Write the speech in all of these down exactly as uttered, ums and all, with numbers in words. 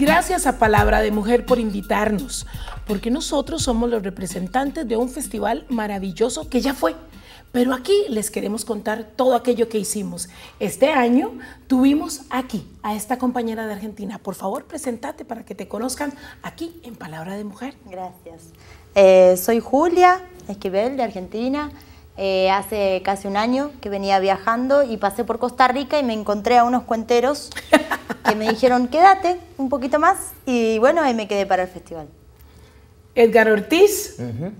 Gracias a Palabra de Mujer por invitarnos, porque nosotros somos los representantes de un festival maravilloso que ya fue. Pero aquí les queremos contar todo aquello que hicimos. Este año tuvimos aquí a esta compañera de Argentina. Por favor, preséntate para que te conozcan aquí en Palabra de Mujer. Gracias. Eh, soy Julia Esquivel, de Argentina. Eh, hace casi un año que venía viajando y pasé por Costa Rica y me encontré a unos cuenteros que me dijeron, quédate un poquito más. Y bueno, ahí me quedé para el festival. Edgar Ortiz. Uh-huh.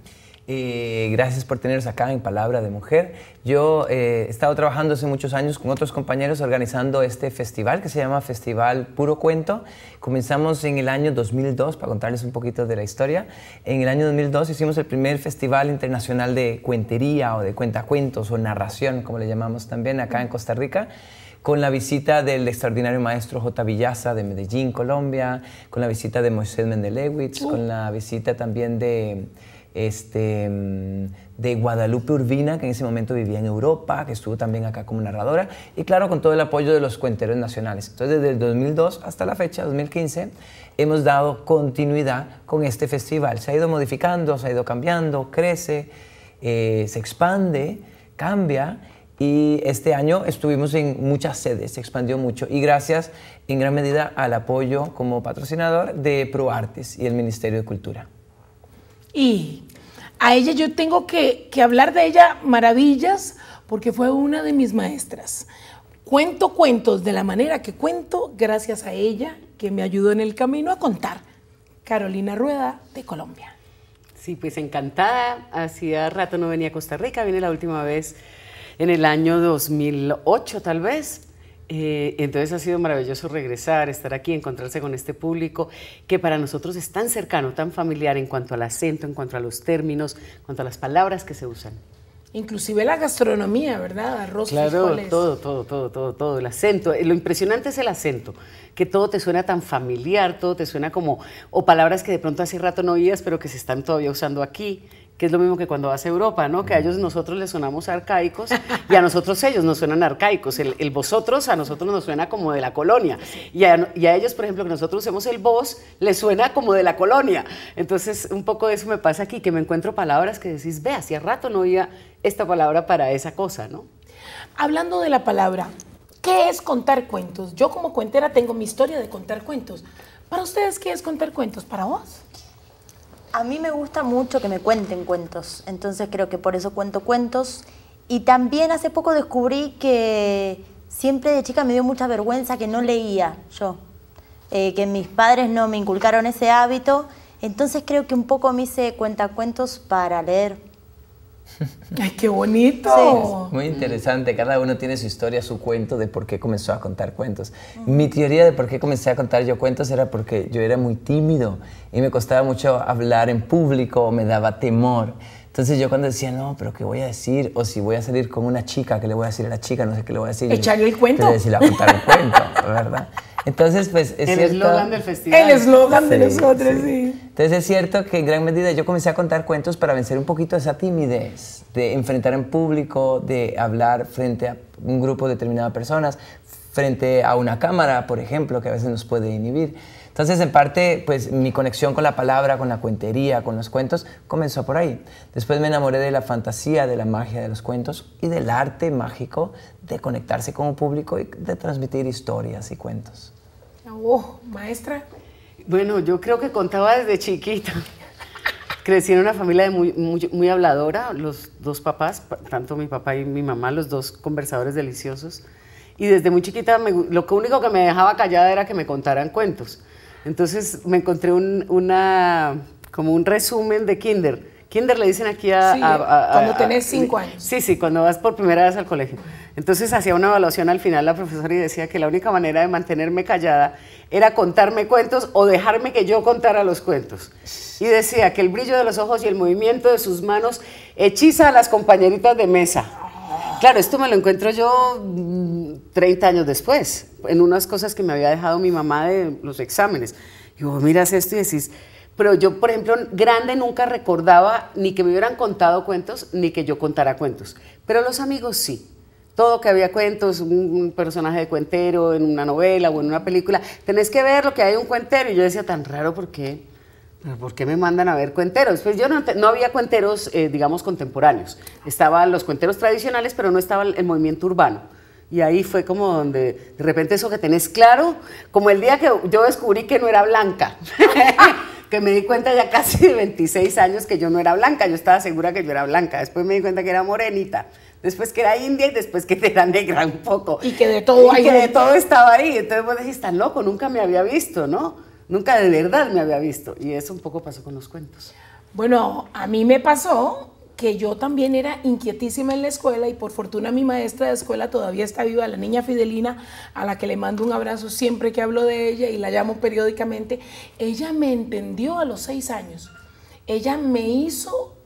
Y gracias por tenernos acá en Palabra de Mujer. Yo eh, he estado trabajando hace muchos años con otros compañeros organizando este festival que se llama Festival Puro Cuento. Comenzamos en el año dos mil dos, para contarles un poquito de la historia. En el año dos mil dos hicimos el primer Festival Internacional de Cuentería o de Cuentacuentos o Narración, como le llamamos también acá en Costa Rica, con la visita del extraordinario maestro J. Villaza de Medellín, Colombia, con la visita de Moisés Mendelewicz, con la visita también de... Este, de Guadalupe Urbina, que en ese momento vivía en Europa, que estuvo también acá como narradora, y claro, con todo el apoyo de los cuenteros nacionales. Entonces, desde el dos mil dos hasta la fecha, dos mil quince, hemos dado continuidad con este festival. Se ha ido modificando, se ha ido cambiando, crece, eh, se expande, cambia, y este año estuvimos en muchas sedes, se expandió mucho y gracias en gran medida al apoyo como patrocinador de Pro Artes y el Ministerio de Cultura. Y a ella yo tengo que, que hablar de ella maravillas porque fue una de mis maestras. Cuento cuentos de la manera que cuento gracias a ella que me ayudó en el camino a contar. Carolina Rueda de Colombia. Sí, pues encantada. Hacía rato no venía a Costa Rica. Vine la última vez en el año dos mil ocho tal vez. Eh, entonces ha sido maravilloso regresar, estar aquí, encontrarse con este público que para nosotros es tan cercano, tan familiar en cuanto al acento, en cuanto a los términos, en cuanto a las palabras que se usan. Inclusive la gastronomía, ¿verdad? Arroz, claro, todo, todo, todo, todo, todo, el acento. Lo impresionante es el acento, que todo te suena tan familiar, todo te suena como, o palabras que de pronto hace rato no oías, pero que se están todavía usando aquí, que es lo mismo que cuando vas a Europa, ¿no? Que a ellos nosotros les sonamos arcaicos y a nosotros ellos nos suenan arcaicos. El, el vosotros a nosotros nos suena como de la colonia. Y a, y a ellos, por ejemplo, que nosotros usemos el vos, les suena como de la colonia. Entonces, un poco de eso me pasa aquí, que me encuentro palabras que decís, ve, hacía rato no oía esta palabra para esa cosa, ¿no? Hablando de la palabra, ¿qué es contar cuentos? Yo como cuentera tengo mi historia de contar cuentos. ¿Para ustedes qué es contar cuentos? ¿Para vos? A mí me gusta mucho que me cuenten cuentos, entonces creo que por eso cuento cuentos. Y también hace poco descubrí que siempre de chica me dio mucha vergüenza que no leía yo, eh, que mis padres no me inculcaron ese hábito, entonces creo que un poco me hice cuentacuentos para leer. ¡Ay, qué bonito! Sí. Muy interesante, cada uno tiene su historia, su cuento de por qué comenzó a contar cuentos. Uh-huh. Mi teoría de por qué comencé a contar yo cuentos era porque yo era muy tímido y me costaba mucho hablar en público, me daba temor. Entonces yo cuando decía, no, pero ¿qué voy a decir? O si voy a salir con una chica, ¿qué le voy a decir a la chica? No sé qué le voy a decir. ¿Echarle el cuento? Entonces le voy a decir, contar el cuento, ¿verdad? Entonces, pues, es cierto... El eslogan del festival. El eslogan sí, de nosotros, sí. sí. Entonces, es cierto que en gran medida yo comencé a contar cuentos para vencer un poquito esa timidez de enfrentar en público, de hablar frente a un grupo de determinadas personas, frente a una cámara, por ejemplo, que a veces nos puede inhibir. Entonces, en parte, pues, mi conexión con la palabra, con la cuentería, con los cuentos, comenzó por ahí. Después me enamoré de la fantasía, de la magia de los cuentos y del arte mágico de conectarse con un público y de transmitir historias y cuentos. Oh, maestra. Bueno, yo creo que contaba desde chiquita. Crecí en una familia de muy, muy, muy habladora, los dos papás, tanto mi papá y mi mamá, los dos conversadores deliciosos. Y desde muy chiquita me, lo único que me dejaba callada era que me contaran cuentos. Entonces me encontré un, una, como un resumen de kinder. Kinder le dicen aquí a... Sí, a, a cuando a, tenés cinco años. Sí, sí, cuando vas por primera vez al colegio. Entonces hacía una evaluación al final la profesora y decía que la única manera de mantenerme callada era contarme cuentos o dejarme que yo contara los cuentos. Y decía que el brillo de los ojos y el movimiento de sus manos hechiza a las compañeritas de mesa. Claro, esto me lo encuentro yo treinta años después, en unas cosas que me había dejado mi mamá de los exámenes. Y vos miras esto y decís... Pero yo, por ejemplo, grande nunca recordaba ni que me hubieran contado cuentos, ni que yo contara cuentos. Pero los amigos sí. todo, que había cuentos, un personaje de cuentero en una novela o en una película. Tenés que ver lo que hay un cuentero. Y yo decía, tan raro, ¿por qué? ¿Por qué me mandan a ver cuenteros? Pues yo no, no había cuenteros, eh, digamos, contemporáneos. Estaban los cuenteros tradicionales, pero no estaba el, el movimiento urbano. Y ahí fue como donde, de repente, eso que tenés claro, como el día que yo descubrí que no era blanca. Que me di cuenta ya casi de veintiséis años que yo no era blanca. Yo estaba segura que yo era blanca. Después me di cuenta que era morenita. Después que era india y después que era negra un poco. Y que de todo, y que de todo estaba ahí. Entonces vos decís, tan loco, nunca me había visto, ¿no? Nunca de verdad me había visto. Y eso un poco pasó con los cuentos. Bueno, a mí me pasó que yo también era inquietísima en la escuela, y por fortuna mi maestra de escuela todavía está viva, la niña Fidelina, a la que le mando un abrazo siempre que hablo de ella y la llamo periódicamente. Ella me entendió a los seis años. Ella me hizo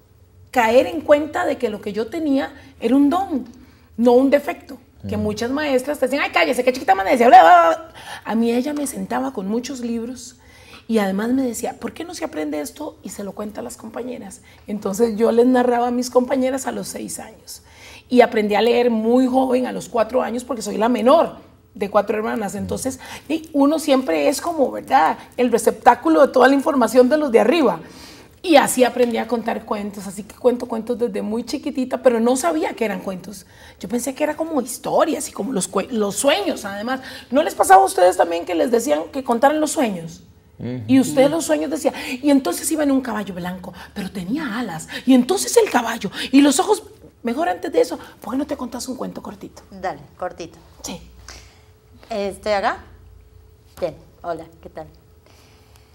caer en cuenta de que lo que yo tenía era un don, no un defecto. Que muchas maestras te decían, ay, cállese, qué chiquita amanece. A mí ella me sentaba con muchos libros y además me decía, ¿por qué no se aprende esto? Y se lo cuenta a las compañeras. Entonces yo les narraba a mis compañeras a los seis años. Y aprendí a leer muy joven, a los cuatro años, porque soy la menor de cuatro hermanas. Entonces uno siempre es como, ¿verdad?, el receptáculo de toda la información de los de arriba. Y así aprendí a contar cuentos, así que cuento cuentos desde muy chiquitita, pero no sabía que eran cuentos. Yo pensé que era como historias y como los, los sueños, además. ¿No les pasaba a ustedes también que les decían que contaran los sueños? Uh-huh. Y ustedes los sueños decían, y entonces iba en un caballo blanco, pero tenía alas, y entonces el caballo, y los ojos. Mejor antes de eso, ¿por qué no te contás un cuento cortito? Dale, cortito. Sí. ¿Estoy acá? Bien, hola, ¿qué tal?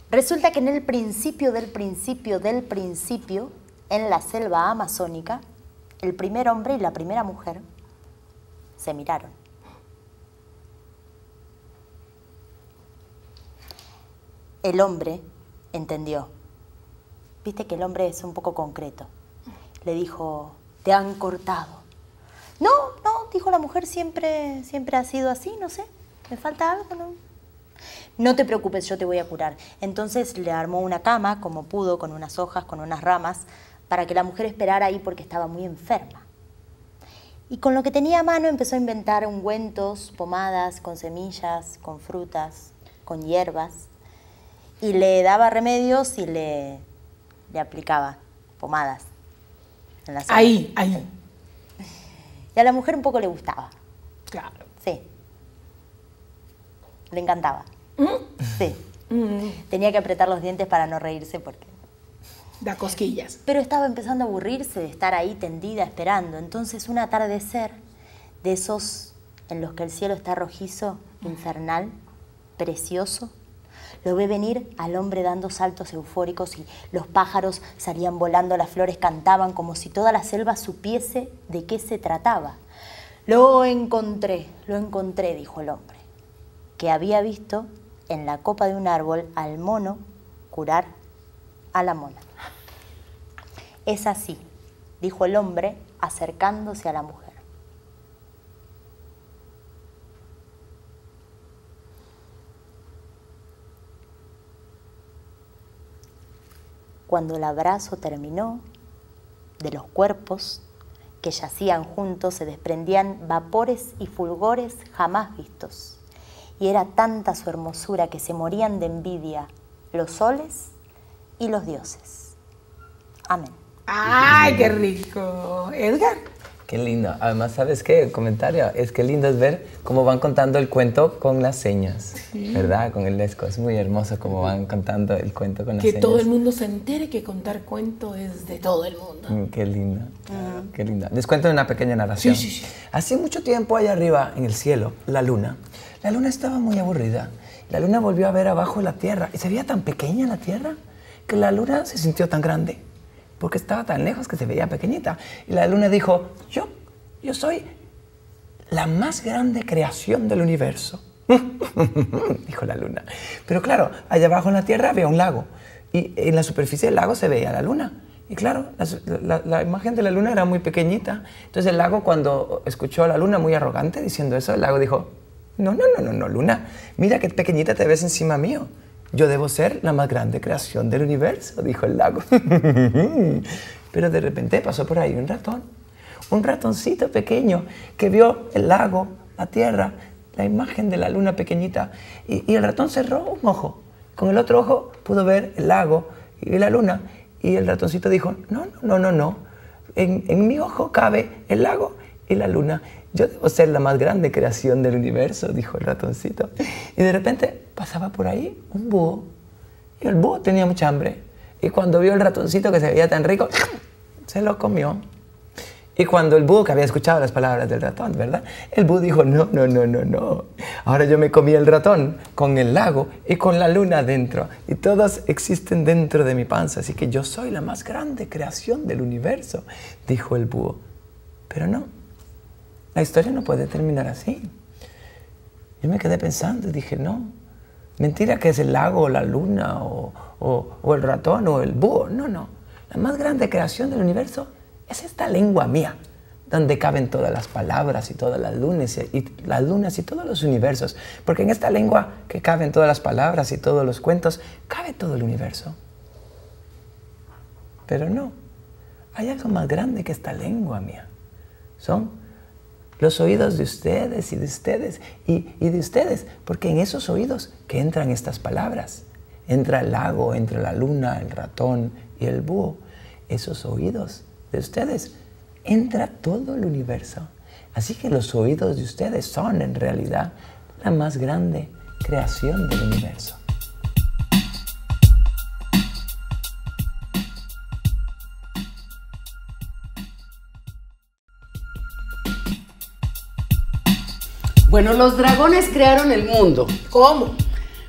Resulta que en el principio del principio del principio, en la selva amazónica, el primer hombre y la primera mujer se miraron. El hombre entendió. Viste que el hombre es un poco concreto. Le dijo, te han cortado. No, no, dijo la mujer, siempre, siempre ha sido así, no sé, me falta algo, ¿no? No te preocupes, yo te voy a curar. Entonces le armó una cama, como pudo, con unas hojas, con unas ramas, para que la mujer esperara ahí porque estaba muy enferma. Y con lo que tenía a mano empezó a inventar ungüentos, pomadas, con semillas, con frutas, con hierbas. Y le daba remedios y le, le aplicaba pomadas en la zona. Ahí, ahí. Y a la mujer un poco le gustaba. Claro. Sí. Le encantaba. Sí. Tenía que apretar los dientes para no reírse porque da cosquillas. Pero estaba empezando a aburrirse de estar ahí tendida esperando. Entonces un atardecer de esos en los que el cielo está rojizo, infernal, precioso, lo ve venir al hombre dando saltos eufóricos y los pájaros salían volando, las flores cantaban como si toda la selva supiese de qué se trataba. Lo encontré, lo encontré, dijo el hombre, que había visto en la copa de un árbol al mono curar a la mona. Es así, dijo el hombre acercándose a la mujer. Cuando el abrazo terminó, de los cuerpos que yacían juntos se desprendían vapores y fulgores jamás vistos. Y era tanta su hermosura que se morían de envidia los soles y los dioses. Amén. ¡Ay, qué rico! Edgar. Qué lindo. Además, ¿sabes qué? Comentario. Es que lindo es ver cómo van contando el cuento con las señas, sí, ¿verdad? Con el lesco. Es muy hermoso cómo van contando el cuento con las que señas. Que todo el mundo se entere que contar cuento es de todo el mundo. Mm, qué lindo. Mm. Qué lindo. Les cuento una pequeña narración. Sí, sí, sí. Hace mucho tiempo, allá arriba, en el cielo, la luna, la luna estaba muy aburrida. La luna volvió a ver abajo la tierra y se veía tan pequeña la tierra que la luna se sintió tan grande porque estaba tan lejos que se veía pequeñita. Y la luna dijo, yo, yo soy la más grande creación del universo. Dijo la luna. Pero claro, allá abajo en la tierra había un lago y en la superficie del lago se veía la luna. Y claro, la, la, la imagen de la luna era muy pequeñita. Entonces el lago, cuando escuchó a la luna muy arrogante diciendo eso, el lago dijo, no, no, no, no, no, luna, mira qué pequeñita te ves encima mío. Yo debo ser la más grande creación del universo, dijo el lago. Pero de repente pasó por ahí un ratón. un ratoncito pequeño que vio el lago, la tierra, la imagen de la luna pequeñita. Y, y el ratón cerró un ojo. Con el otro ojo pudo ver el lago y la luna. Y el ratoncito dijo, no, no, no, no, no. En, en mi ojo cabe el lago y la luna. Yo debo ser la más grande creación del universo, dijo el ratoncito. Y de repente pasaba por ahí un búho. Y el búho tenía mucha hambre. Y cuando vio el ratoncito que se veía tan rico, se lo comió. Y cuando el búho, que había escuchado las palabras del ratón, ¿verdad? El búho dijo, no, no, no, no, no. Ahora yo me comí el ratón con el lago y con la luna dentro. Y todos existen dentro de mi panza, así que yo soy la más grande creación del universo, dijo el búho. Pero no, la historia no puede terminar así. Yo me quedé pensando y dije, no. Mentira que es el lago o la luna o, o, o el ratón o el búho. No, no. La más grande creación del universo es esta lengua mía, donde caben todas las palabras y todas las lunas y, y las lunas y todos los universos. Porque en esta lengua que caben todas las palabras y todos los cuentos, cabe todo el universo. Pero no, hay algo más grande que esta lengua mía. Son los oídos de ustedes y de ustedes y, y de ustedes, porque en esos oídos que entran estas palabras, entra el lago, entra la luna, el ratón y el búho, esos oídos de ustedes, entra todo el universo. Así que los oídos de ustedes son, en realidad, la más grande creación del universo. Bueno, los dragones crearon el mundo. ¿Cómo?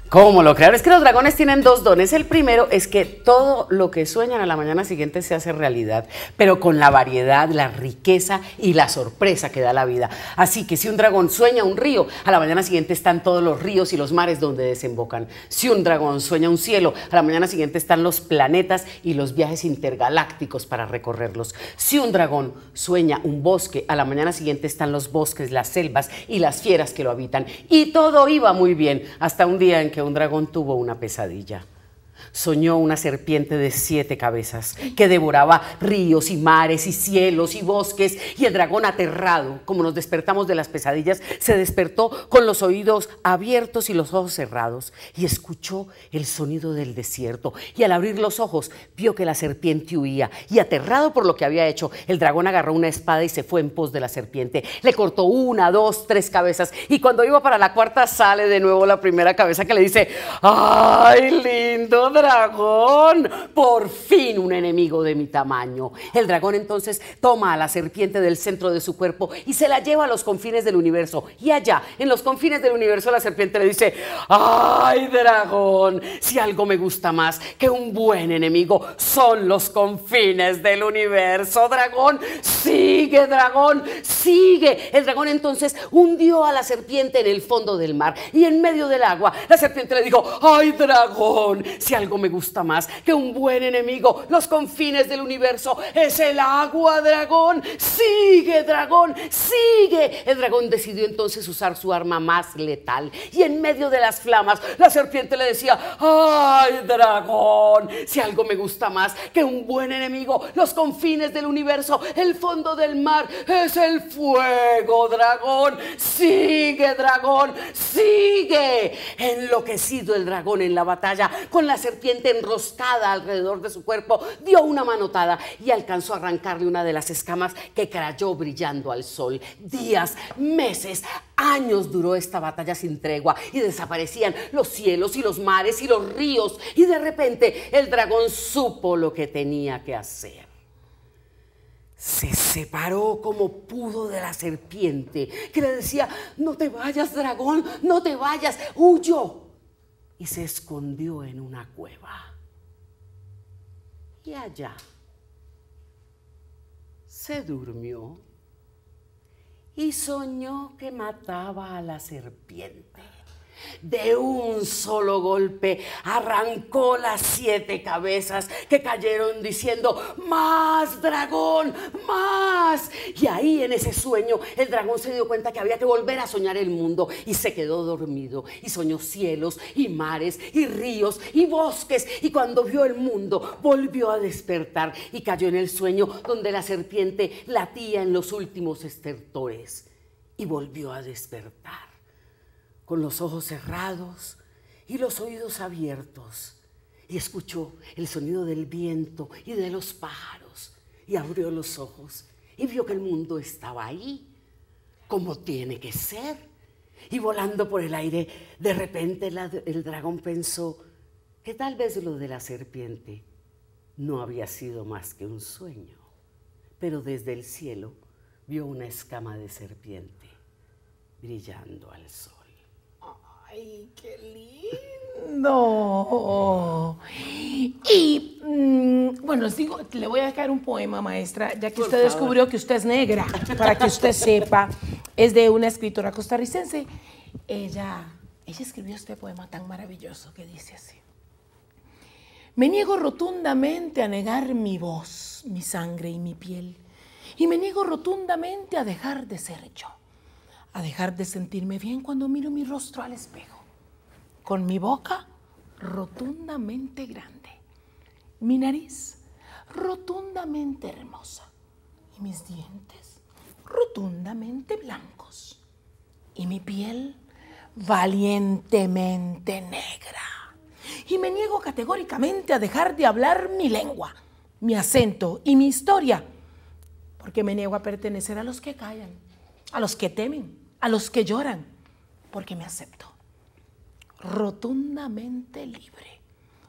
¿Cómo lo crearon? Es que los dragones tienen dos dones. El primero es que todo lo que sueñan a la mañana siguiente se hace realidad, pero con la variedad, la riqueza y la sorpresa que da la vida. Así que si un dragón sueña un río, a la mañana siguiente están todos los ríos y los mares donde desembocan. Si un dragón sueña un cielo, a la mañana siguiente están los planetas y los viajes intergalácticos para recorrerlos. Si un dragón sueña un bosque, a la mañana siguiente están los bosques, las selvas y las fieras que lo habitan. Y todo iba muy bien, hasta un día en que un dragón tuvo una pesadilla. Soñó una serpiente de siete cabezas que devoraba ríos y mares y cielos y bosques, y el dragón, aterrado, como nos despertamos de las pesadillas, se despertó con los oídos abiertos y los ojos cerrados y escuchó el sonido del desierto, y al abrir los ojos vio que la serpiente huía, y aterrado por lo que había hecho, el dragón agarró una espada y se fue en pos de la serpiente. Le cortó una, dos, tres cabezas, y cuando iba para la cuarta sale de nuevo la primera cabeza, que le dice: ¡ay, lindo dragón! Por fin un enemigo de mi tamaño. El dragón entonces toma a la serpiente del centro de su cuerpo y se la lleva a los confines del universo. Y allá, en los confines del universo, la serpiente le dice: ¡ay, dragón! Si algo me gusta más que un buen enemigo son los confines del universo. ¡Dragón, sigue, dragón, sigue! El dragón entonces hundió a la serpiente en el fondo del mar, y en medio del agua la serpiente le dijo: ¡ay, dragón! Si algo me gusta más que un buen enemigo, los confines del universo, es el agua. Dragón, sigue, dragón, sigue. El dragón decidió entonces usar su arma más letal, y en medio de las flamas la serpiente le decía: ¡ay, dragón! Si algo me gusta más que un buen enemigo, los confines del universo, el fondo del mar, es el fuego. Dragón, sigue, dragón, sigue. Enloquecido el dragón en la batalla, con la serpiente enroscada alrededor de su cuerpo, dio una manotada y alcanzó a arrancarle una de las escamas, que cayó brillando al sol. Días, meses, años duró esta batalla sin tregua, y desaparecían los cielos y los mares y los ríos, y de repente el dragón supo lo que tenía que hacer. Se separó como pudo de la serpiente, que le decía: no te vayas, dragón, no te vayas. Huyó y se escondió en una cueva. Y allá se durmió y soñó que mataba a la serpiente. De un solo golpe arrancó las siete cabezas que cayeron diciendo ¡Más, dragón! ¡Más! Y ahí en ese sueño el dragón se dio cuenta que había que volver a soñar el mundo y se quedó dormido y soñó cielos y mares y ríos y bosques y cuando vio el mundo volvió a despertar y cayó en el sueño donde la serpiente latía en los últimos estertores y volvió a despertar. Con los ojos cerrados y los oídos abiertos, y escuchó el sonido del viento y de los pájaros, y abrió los ojos y vio que el mundo estaba ahí, como tiene que ser. Y volando por el aire, de repente la, el dragón pensó que tal vez lo de la serpiente no había sido más que un sueño, pero desde el cielo vio una escama de serpiente brillando al sol. ¡Ay, qué lindo! Y, mmm, bueno, les digo, le voy a dejar un poema, maestra, ya que Por usted favor. descubrió que usted es negra, para que usted sepa, es de una escritora costarricense. Ella, ella escribió este poema tan maravilloso que dice así. Me niego rotundamente a negar mi voz, mi sangre y mi piel, y me niego rotundamente a dejar de ser yo. A dejar de sentirme bien cuando miro mi rostro al espejo, con mi boca rotundamente grande, mi nariz rotundamente hermosa y mis dientes rotundamente blancos y mi piel valientemente negra. Y me niego categóricamente a dejar de hablar mi lengua, mi acento y mi historia, porque me niego a pertenecer a los que callan, a los que temen, a los que lloran, porque me acepto rotundamente libre,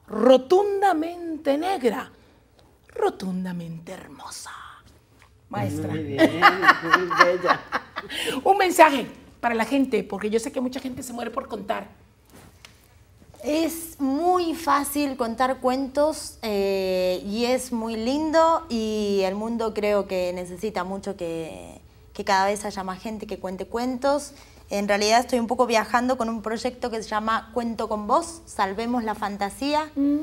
rotundamente negra, rotundamente hermosa. Maestra. Muy bien, muy bella. Un mensaje para la gente, porque yo sé que mucha gente se muere por contar. Es muy fácil contar cuentos eh, y es muy lindo y el mundo creo que necesita mucho que... que cada vez haya más gente que cuente cuentos. En realidad estoy un poco viajando con un proyecto que se llama Cuento con Vos, Salvemos la Fantasía, mm.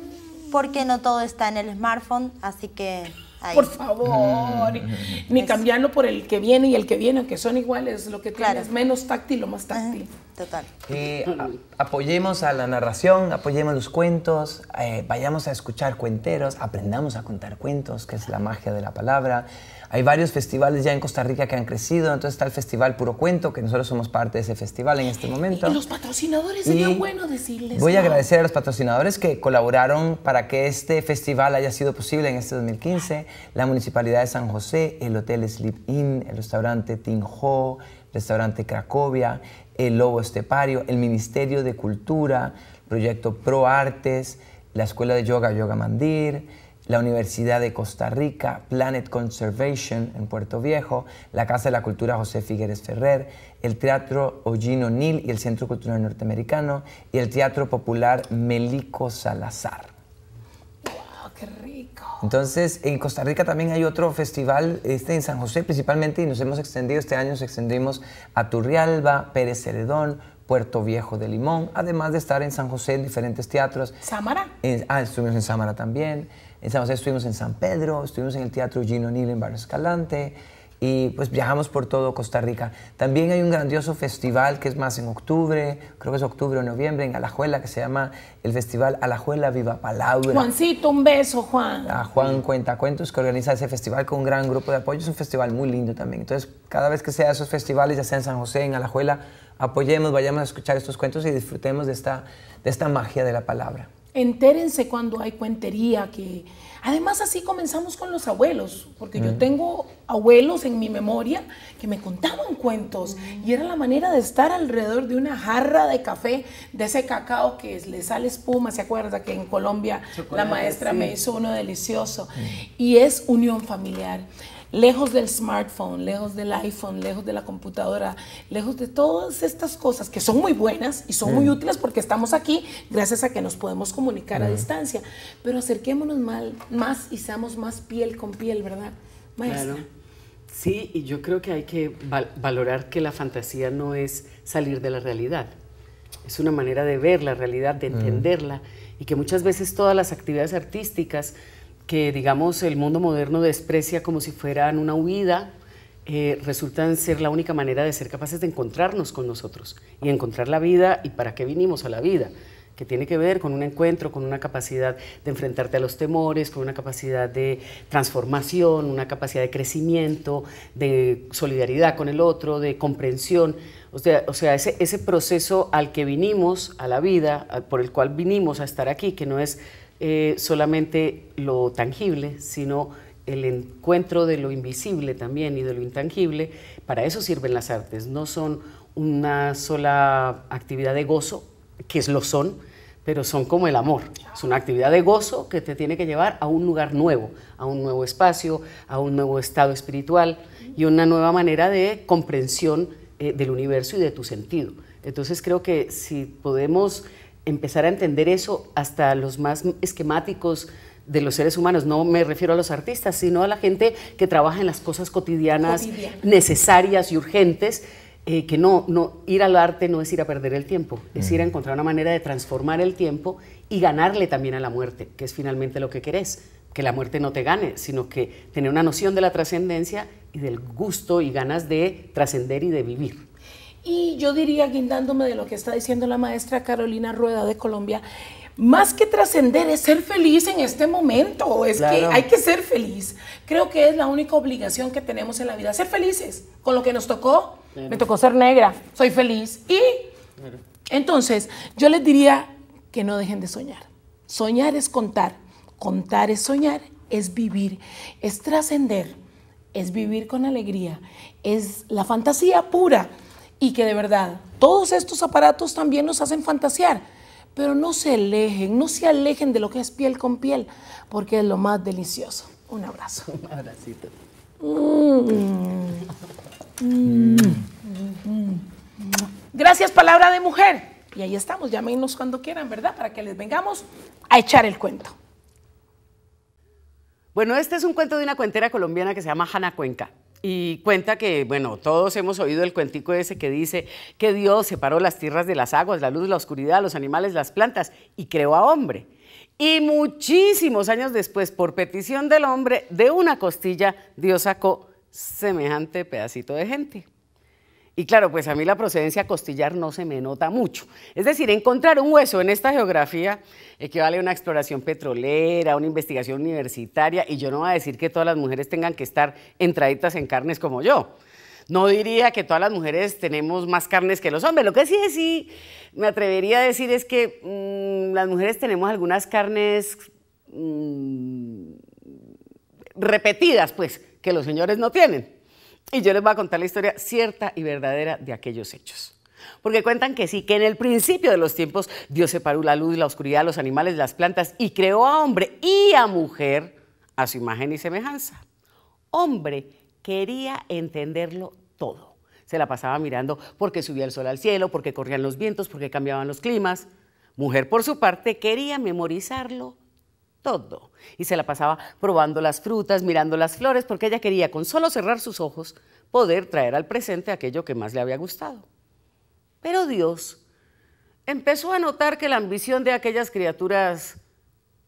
porque no todo está en el smartphone, así que... Ahí. Por favor, mm. ni Eso. cambiarlo por el que viene y el que viene, que son iguales, lo que tienes, claro. menos táctil o más táctil. Ajá. Total. Eh, a, apoyemos a la narración, apoyemos los cuentos, eh, vayamos a escuchar cuenteros, aprendamos a contar cuentos, que es la magia de la palabra. Hay varios festivales ya en Costa Rica que han crecido, entonces está el Festival Puro Cuento, que nosotros somos parte de ese festival en este momento. Y los patrocinadores, sería bueno decirles. Voy a agradecer a los patrocinadores que colaboraron para que este festival haya sido posible en este dos mil quince, la Municipalidad de San José, el Hotel Sleep Inn, el restaurante Tinjo, el restaurante Cracovia, el Lobo Estepario, el Ministerio de Cultura, el proyecto Pro Artes, la Escuela de Yoga, Yoga Mandir, la Universidad de Costa Rica, Planet Conservation en Puerto Viejo, la Casa de la Cultura José Figueres Ferrer, el Teatro Ollino Nil y el Centro Cultural Norteamericano y el Teatro Popular Melico Salazar. ¡Wow, qué rico! Entonces, en Costa Rica también hay otro festival, este en San José principalmente, y nos hemos extendido, este año nos extendimos a Turrialba, Pérez Zeledón, Puerto Viejo de Limón, además de estar en San José en diferentes teatros. ¿Sámara? En, ah, estuvimos en Sámara también. En San José estuvimos en San Pedro, estuvimos en el Teatro Ollino Nil en Barrio Escalante y pues viajamos por todo Costa Rica. También hay un grandioso festival que es más en octubre, creo que es octubre o noviembre, en Alajuela, que se llama el Festival Alajuela Viva Palabra. Juancito, un beso, Juan. A Juan Cuentacuentos, que organiza ese festival con un gran grupo de apoyo. Es un festival muy lindo también. Entonces, cada vez que sea esos festivales, ya sea en San José, en Alajuela, apoyemos, vayamos a escuchar estos cuentos y disfrutemos de esta, de esta magia de la palabra. Entérense cuando hay cuentería, que además así comenzamos con los abuelos, porque mm. yo tengo abuelos en mi memoria que me contaban cuentos mm. y era la manera de estar alrededor de una jarra de café, de ese cacao que le sale espuma, ¿se acuerda? Que en Colombia la maestra sí. me hizo uno delicioso mm. y es unión familiar. Lejos del smartphone, lejos del iPhone, lejos de la computadora, lejos de todas estas cosas que son muy buenas y son mm. muy útiles porque estamos aquí gracias a que nos podemos comunicar mm. a distancia. Pero acerquémonos mal, más y seamos más piel con piel, ¿verdad, maestra? Claro. Sí, y yo creo que hay que val- valorar que la fantasía no es salir de la realidad, es una manera de ver la realidad, de entenderla, y que muchas veces todas las actividades artísticas que, digamos, el mundo moderno desprecia como si fueran una huida, eh, resultan ser la única manera de ser capaces de encontrarnos con nosotros y encontrar la vida y para qué vinimos a la vida, que tiene que ver con un encuentro, con una capacidad de enfrentarte a los temores, con una capacidad de transformación, una capacidad de crecimiento, de solidaridad con el otro, de comprensión. O sea, o sea ese, ese proceso al que vinimos, a la vida, a, por el cual vinimos a estar aquí, que no es eh, solamente lo tangible, sino el encuentro de lo invisible también y de lo intangible. Para eso sirven las artes, no son una sola actividad de gozo, que lo son, pero son como el amor. Es una actividad de gozo que te tiene que llevar a un lugar nuevo, a un nuevo espacio, a un nuevo estado espiritual y una nueva manera de comprensión eh, del universo y de tu sentido. Entonces creo que si podemos empezar a entender eso, hasta los más esquemáticos de los seres humanos, no me refiero a los artistas, sino a la gente que trabaja en las cosas cotidianas, Cotidiana. necesarias y urgentes, Eh, que no, no, ir al arte no es ir a perder el tiempo, es ir a encontrar una manera de transformar el tiempo y ganarle también a la muerte, que es finalmente lo que querés, que la muerte no te gane, sino que tener una noción de la trascendencia y del gusto y ganas de trascender y de vivir. Y yo diría, guindándome de lo que está diciendo la maestra Carolina Rueda de Colombia, más que trascender es ser feliz en este momento, es claro. que hay que ser feliz. Creo que es la única obligación que tenemos en la vida, ser felices con lo que nos tocó. Me tocó ser negra, soy feliz. Y entonces yo les diría que no dejen de soñar. Soñar es contar, contar es soñar, es vivir, es trascender, es vivir con alegría, es la fantasía pura. Y que de verdad todos estos aparatos también nos hacen fantasear, pero no se alejen, no se alejen de lo que es piel con piel, porque es lo más delicioso. Un abrazo. Un abracito. Mm. Mm. Mm. Gracias, Palabra de Mujer. Y ahí estamos, llámenos cuando quieran, ¿verdad? Para que les vengamos a echar el cuento. Bueno, este es un cuento de una cuentera colombiana que se llama Hana Cuenca. Y cuenta que, bueno, todos hemos oído el cuentico ese que dice que Dios separó las tierras de las aguas, la luz, la oscuridad, los animales, las plantas y creó a hombre. Y muchísimos años después, por petición del hombre, de una costilla, Dios sacó semejante pedacito de gente. Y claro, pues a mí la procedencia costillar no se me nota mucho. Es decir, encontrar un hueso en esta geografía equivale a una exploración petrolera, una investigación universitaria, y yo no voy a decir que todas las mujeres tengan que estar entraditas en carnes como yo. No diría que todas las mujeres tenemos más carnes que los hombres. Lo que sí, sí me atrevería a decir es que mmm, las mujeres tenemos algunas carnes mmm, repetidas, pues, que los señores no tienen. Y yo les voy a contar la historia cierta y verdadera de aquellos hechos. Porque cuentan que sí, que en el principio de los tiempos Dios separó la luz, la oscuridad, los animales, las plantas y creó a hombre y a mujer a su imagen y semejanza. Hombre quería entenderlo todo. Se la pasaba mirando porque subía el sol al cielo, porque corrían los vientos, porque cambiaban los climas. Mujer, por su parte, quería memorizarlo todo. Y se la pasaba probando las frutas, mirando las flores, porque ella quería, con solo cerrar sus ojos, poder traer al presente aquello que más le había gustado. Pero Dios empezó a notar que la ambición de aquellas criaturas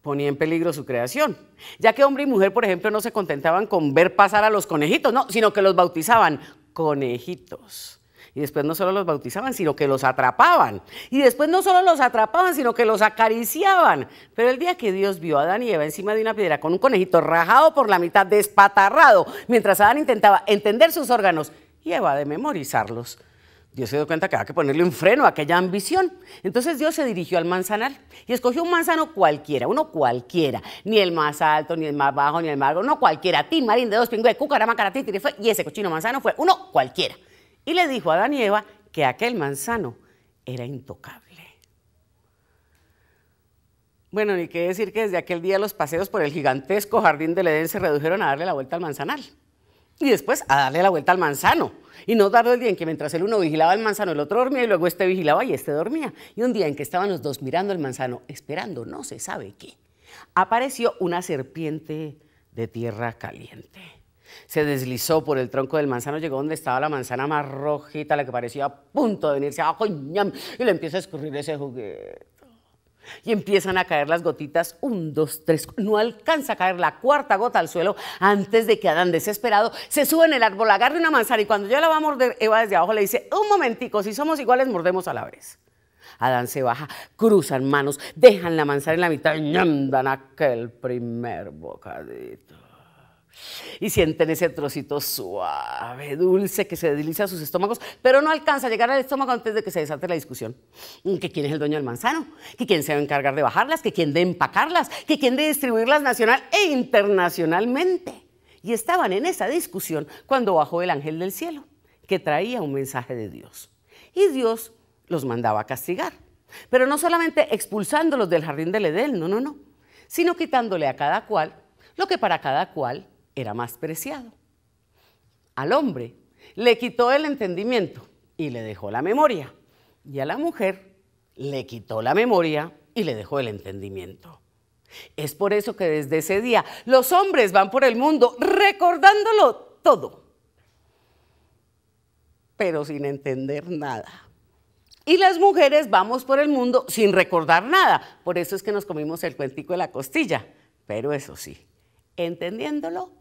ponía en peligro su creación, ya que hombre y mujer, por ejemplo, no se contentaban con ver pasar a los conejitos, no, sino que los bautizaban conejitos. Y después no solo los bautizaban, sino que los atrapaban. Y después no solo los atrapaban, sino que los acariciaban. Pero el día que Dios vio a Adán y Eva encima de una piedra con un conejito rajado por la mitad, despatarrado, mientras Adán intentaba entender sus órganos y Eva de memorizarlos, Dios se dio cuenta que había que ponerle un freno a aquella ambición. Entonces Dios se dirigió al manzanar y escogió un manzano cualquiera, uno cualquiera, ni el más alto, ni el más bajo, ni el más largo, no cualquiera, timarín, de dos pingües, cucarama, caratí, tirifue, y ese cochino manzano fue uno cualquiera. Y le dijo a Adán y Eva que aquel manzano era intocable. Bueno, ni qué decir que desde aquel día los paseos por el gigantesco jardín del Edén se redujeron a darle la vuelta al manzanal. Y después a darle la vuelta al manzano. Y no tardó el día en que mientras el uno vigilaba el manzano, el otro dormía, y luego este vigilaba y este dormía. Y un día en que estaban los dos mirando el manzano, esperando no se sabe qué, apareció una serpiente de tierra caliente. Se deslizó por el tronco del manzano, llegó donde estaba la manzana más rojita, la que parecía a punto de venirse abajo, y le empieza a escurrir ese juguete. Y empiezan a caer las gotitas, un, dos, tres, no alcanza a caer la cuarta gota al suelo antes de que Adán, desesperado, se sube en el árbol, agarre una manzana y cuando ya la va a morder, Eva desde abajo le dice, un momentico, si somos iguales mordemos a la vez. Adán se baja, cruzan manos, dejan la manzana en la mitad y dan aquel primer bocadito. Y sienten ese trocito suave, dulce, que se desliza a sus estómagos, pero no alcanza a llegar al estómago antes de que se desate la discusión. Que quién es el dueño del manzano, que quién se va a encargar de bajarlas, que quién de empacarlas, que quién de distribuirlas nacional e internacionalmente. Y estaban en esa discusión cuando bajó el ángel del cielo, que traía un mensaje de Dios. Y Dios los mandaba a castigar, pero no solamente expulsándolos del jardín del Edén, no, no, no, sino quitándole a cada cual lo que para cada cual era más preciado. Al hombre le quitó el entendimiento y le dejó la memoria, y a la mujer le quitó la memoria y le dejó el entendimiento. Es por eso que desde ese día los hombres van por el mundo recordándolo todo, pero sin entender nada. Y las mujeres vamos por el mundo sin recordar nada, por eso es que nos comimos el cuentico de la costilla, pero eso sí, entendiéndolo